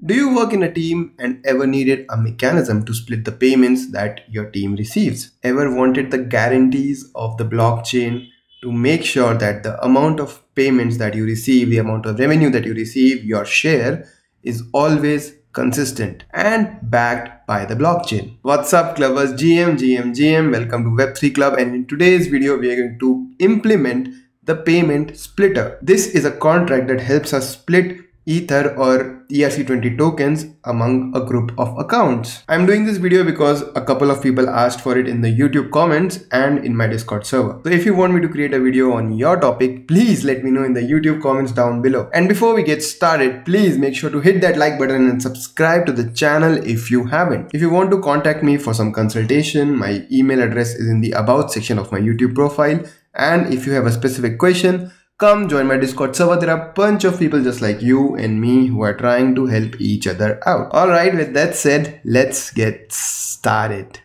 Do you work in a team and ever needed a mechanism to split the payments that your team receives? Ever wanted the guarantees of the blockchain to make sure that the amount of payments that you receive, the amount of revenue that you receive, your share is always consistent and backed by the blockchain? What's up clubbers, GM, welcome to Web3Club, and in today's video we are going to implement the payment splitter. This is a contract that helps us split Ether or ERC20 tokens among a group of accounts. I'm doing this video because a couple of people asked for it in the YouTube comments and in my Discord server. So if you want me to create a video on your topic, please let me know in the YouTube comments down below. And before we get started, please make sure to hit that like button and subscribe to the channel if you haven't. If you want to contact me for some consultation, my email address is in the About section of my YouTube profile. And if you have a specific question, come join my Discord server. There are a bunch of people just like you and me who are trying to help each other out. Alright, with that said, let's get started.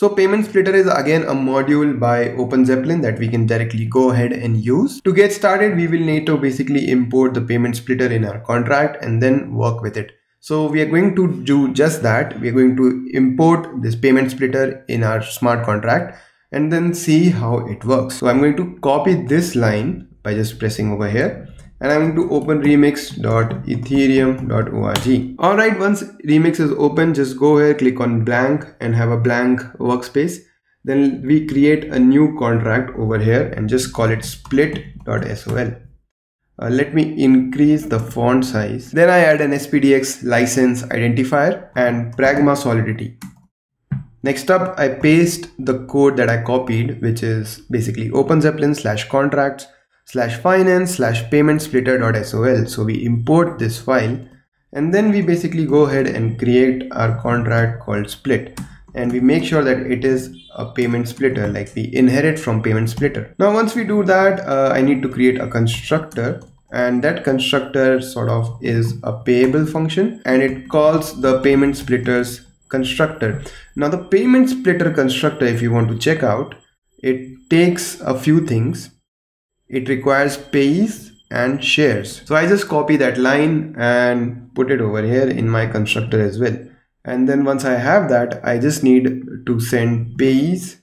So payment splitter is again a module by OpenZeppelin that we can directly go ahead and use. To get started, we will need to basically import the payment splitter in our contract and then work with it. So we are going to do just that. We are going to import this payment splitter in our smart contract and then see how it works. So I'm going to copy this line by just pressing over here, and I'm going to open remix.ethereum.org. Alright, once Remix is open, just go here, click on blank and have a blank workspace. Then we create a new contract over here and just call it split.sol. Let me increase the font size. Then I add an SPDX license identifier and pragma solidity. Next up, I paste the code that I copied, which is basically openzeppelin/contracts/finance/paymentsplitter.sol. So we import this file and then we basically go ahead and create our contract called split, and we make sure that it is a payment splitter, like we inherit from payment splitter. Now once we do that, I need to create a constructor, and that constructor sort of is a payable function, and it calls the payment splitter's constructor. Now the payment splitter constructor, if you want to check out, it takes a few things. It requires payees and shares. So I just copy that line and put it over here in my constructor as well. And then once I have that, I just need to send payees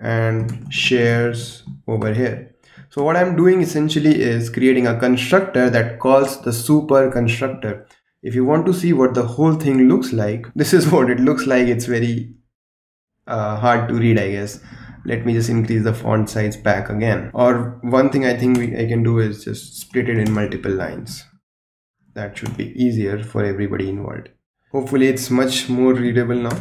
and shares over here. So what I'm doing essentially is creating a constructor that calls the super constructor. If you want to see what the whole thing looks like, this is what it looks like. It's very hard to read, I guess. Let me just increase the font size back again. Or one thing I think I can do is just split it in multiple lines. That should be easier for everybody involved. Hopefully it's much more readable now.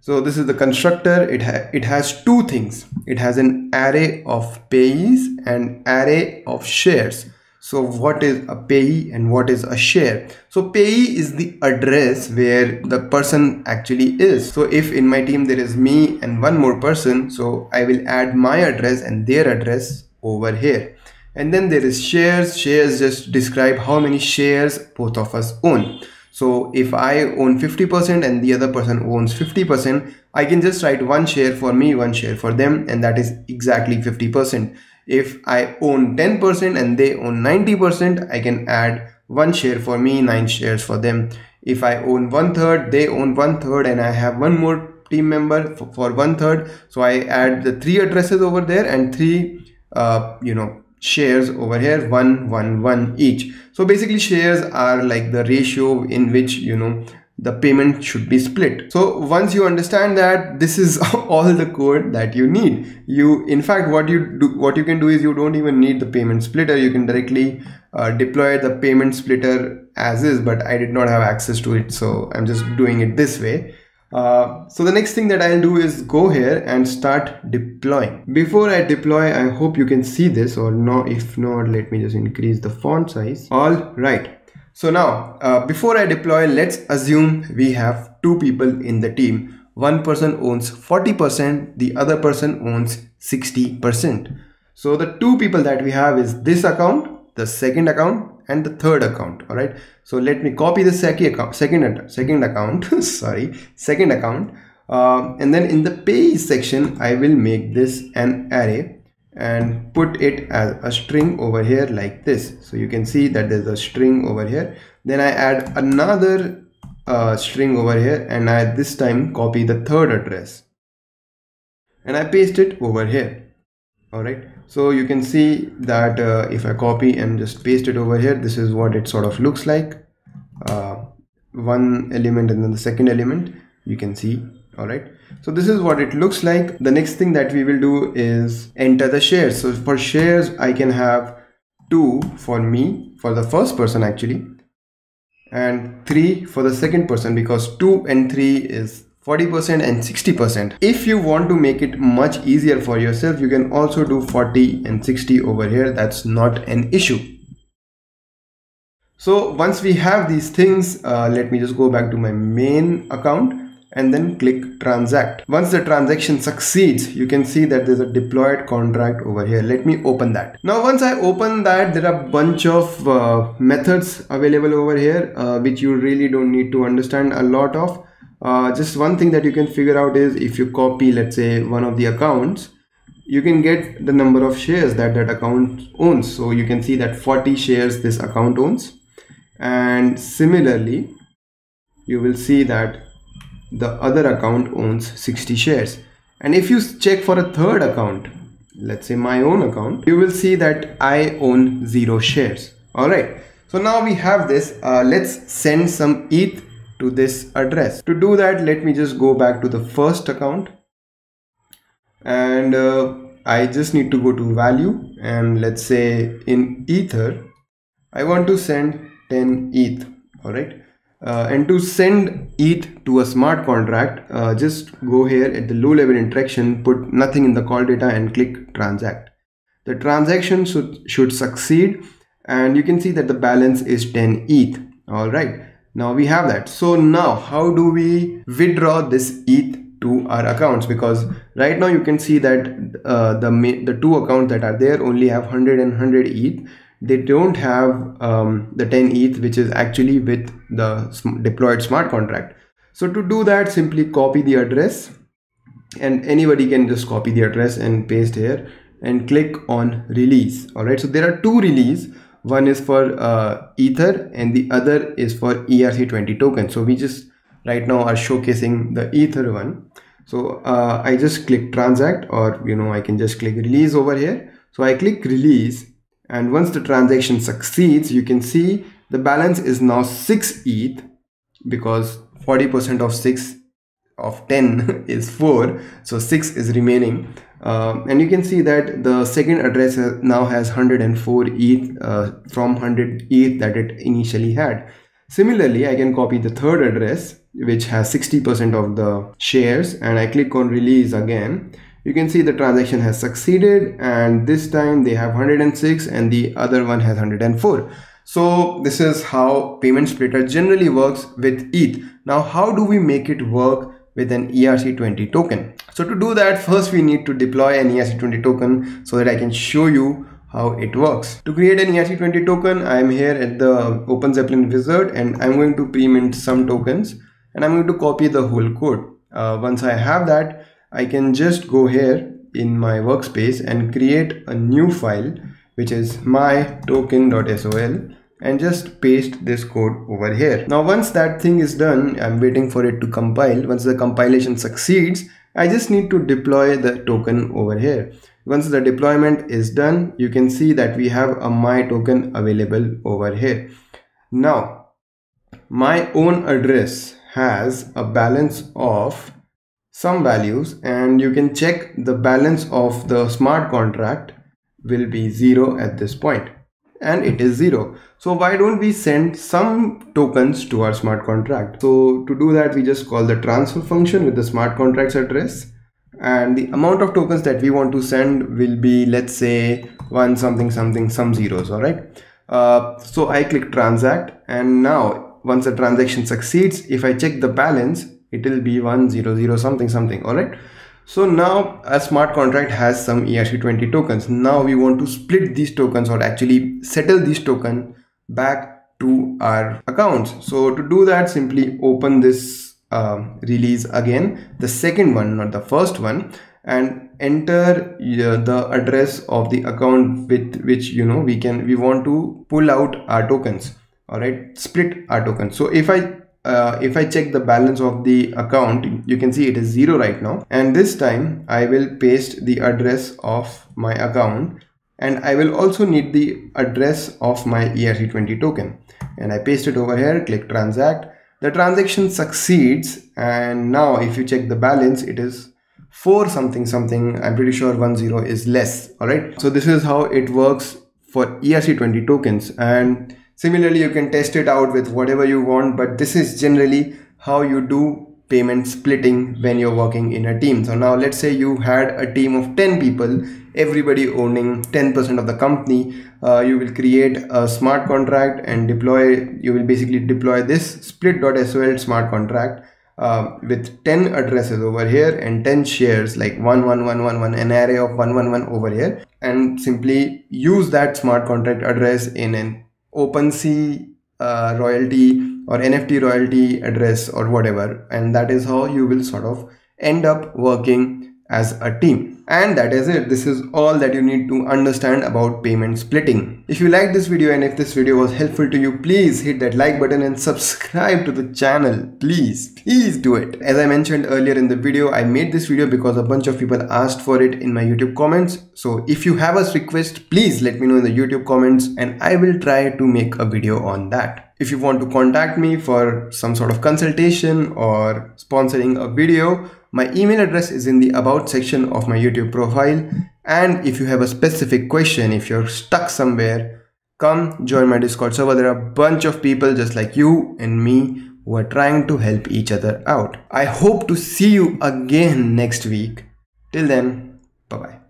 So this is the constructor. It has two things. It has an array of payees and array of shares. So what is a payee and what is a share? So payee is the address where the person actually is. So if in my team there is me and one more person, so I will add my address and their address over here. And then there is shares. Shares just describe how many shares both of us own. So if I own 50% and the other person owns 50%, I can just write one share for me, one share for them, and that is exactly 50%. If I own 10% and they own 90%, I can add one share for me, 9 shares for them. If I own 1/3, they own 1/3, and I have one more team member for 1/3, so I add the 3 addresses over there and 3 shares over here, 1, 1, 1 each. So basically shares are like the ratio in which the payment should be split. So once you understand that, this is all the code that you need. In fact what you can do is you don't even need the payment splitter. You can directly deploy the payment splitter as is, but I did not have access to it, so I'm just doing it this way. So the next thing that I'll do is go here and start deploying. Before I deploy, I hope you can see this, or no, if not, let me just increase the font size. All right. So now, before I deploy, let's assume we have two people in the team. One person owns 40%, the other person owns 60%. So the two people that we have is this account, the second account, and the third account. All right. So let me copy the second account. And then in the pay section, I will make this an array and put it as a string over here like this. So you can see that there's a string over here. Then I add another string over here, and I this time copy the third address and I paste it over here. Alright, so you can see that if I copy and just paste it over here, this is what it sort of looks like. One element and then the second element you can see. Alright, so this is what it looks like. The next thing that we will do is enter the shares. So for shares, I can have 2 for me, for the first person actually, and 3 for the second person, because 2 and 3 is 40% and 60%. If you want to make it much easier for yourself, you can also do 40 and 60 over here. That's not an issue. So once we have these things, let me just go back to my main account and then click transact. Once the transaction succeeds, you can see that there's a deployed contract over here. Let me open that. Now once I open that, there are a bunch of methods available over here, which you really don't need to understand a lot of. Just one thing that you can figure out is if you copy, let's say, one of the accounts, you can get the number of shares that that account owns. So you can see that 40 shares this account owns, and similarly you will see that the other account owns 60 shares. And if you check for a third account, let's say my own account, you will see that I own 0 shares. Alright, so now we have this. Let's send some ETH to this address. To do that, let me just go back to the first account, and I just need to go to value, and let's say in Ether I want to send 10 ETH. Alright, and to send ETH to a smart contract, just go here at the low level interaction, put nothing in the call data and click transact. The transaction should succeed, and you can see that the balance is 10 ETH. Alright, now we have that. So now how do we withdraw this ETH to our accounts? Because right now you can see that the two accounts that are there only have 100 and 100 ETH. They don't have the 10 ETH, which is actually with the deployed smart contract. So to do that, simply copy the address, and anybody can just copy the address and paste here and click on release. Alright, so there are two releases. One is for Ether and the other is for ERC20 token. So we just right now are showcasing the Ether one. So I just click transact, or you know, I can just click release over here. So I click release, and once the transaction succeeds, you can see the balance is now 6 ETH, because 40% of 10 is 4, so 6 is remaining. And you can see that the second address now has 104 ETH from 100 ETH that it initially had. Similarly, I can copy the third address, which has 60% of the shares, and I click on release again. You can see the transaction has succeeded, and this time they have 106 and the other one has 104. So this is how PaymentSplitter generally works with ETH. Now how do we make it work with an ERC20 token? So to do that, first we need to deploy an ERC20 token so that I can show you how it works. To create an ERC20 token, I am here at the OpenZeppelin wizard, and I'm going to pre-mint some tokens, and I'm going to copy the whole code. Once I have that, I can just go here in my workspace and create a new file, which is my token.sol, and just paste this code over here. Now once that thing is done, I'm waiting for it to compile. Once the compilation succeeds, I just need to deploy the token over here. Once the deployment is done, you can see that we have a my token available over here. Now my own address has a balance of some values, and you can check the balance of the smart contract will be 0 at this point, and it is 0. So why don't we send some tokens to our smart contract? So to do that, we just call the transfer function with the smart contract's address, and the amount of tokens that we want to send will be, let's say, 1 something something some zeros. Alright, so I click transact, and now once the transaction succeeds, if I check the balance, it will be 100 something something. Alright, so now a smart contract has some ERC20 tokens. Now we want to split these tokens, or actually settle these tokens back to our accounts. So to do that, simply open this release again, the second one, not the first one, and enter the address of the account with which we want to pull out our tokens. all right, split our token. So if I check the balance of the account, you can see it is 0 right now, and this time I will paste the address of my account, and I will also need the address of my ERC20 token, and I paste it over here, click transact. The transaction succeeds, and now if you check the balance, it is 4 something something. I'm pretty sure 10 is less. All right, so this is how it works for ERC20 tokens, and similarly you can test it out with whatever you want, but this is generally how you do payment splitting when you're working in a team. So now let's say you had a team of 10 people, everybody owning 10% of the company. You will create a smart contract and deploy, you will basically deploy this split.sol smart contract with 10 addresses over here and 10 shares, like 11111, an array of 111 over here, and simply use that smart contract address in an OpenSea royalty or NFT royalty address or whatever, and that is how you will sort of end up working as a team. And that is it. This is all that you need to understand about payment splitting. If you like this video and if this video was helpful to you, please hit that like button and subscribe to the channel. Please do it. As I mentioned earlier in the video, I made this video because a bunch of people asked for it in my YouTube comments. So if you have a request, please let me know in the YouTube comments and I will try to make a video on that. If you want to contact me for some sort of consultation or sponsoring a video, my email address is in the about section of my YouTube profile. And if you have a specific question, if you're stuck somewhere, come join my Discord server. There are a bunch of people just like you and me who are trying to help each other out. I hope to see you again next week. Till then, bye-bye.